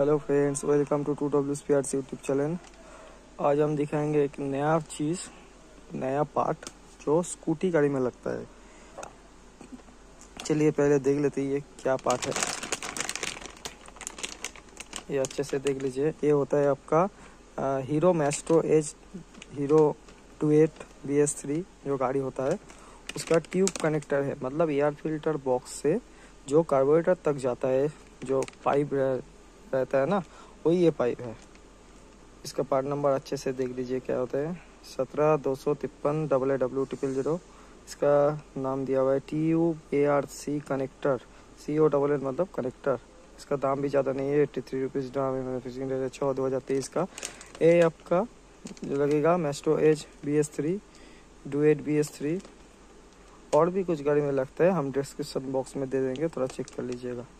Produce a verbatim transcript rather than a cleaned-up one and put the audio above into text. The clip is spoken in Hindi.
Hello friends, welcome to to W PRC YouTube channel. आज हम दिखाएंगे एक नया चीज़, नया पार्ट जो स्कूटी गाड़ी में लगता है। चलिए पहले देख लेते हैं ये क्या पार्ट है। ये अच्छे से देख लीजिए। ये होता है आपका आ, Hero Maestro Edge Hero Duet B S three जो गाड़ी होता है, उसका ट्यूब कनेक्टर है। मतलब एयर फिल्टर बॉक्स से जो कार्बोरेटर तक जाता है, जो पाइप रह, रहता है ना, वही ये पाइप है। इसका पार्ट नंबर अच्छे से देख लीजिए क्या होता है, सत्रह दो सौ तिप्पन डबल डब्ल्यू ट्रिपल जीरो। इसका नाम दिया हुआ है T U A R C connector, C O double N मतलब कनेक्टर। इसका दाम भी ज़्यादा नहीं है, एट्टी थ्री रुपीज़ दाम है। मैनुफैक्चरिंग डेट है छः दो हज़ार तेईस का। ए आपका लगेगा Maestro Edge B S three Duet B S three. और भी कुछ गाड़ी में लगता है, हम डिस्क्रिप्शन बॉक्स में दे देंगे, थोड़ा चेक कर लीजिएगा।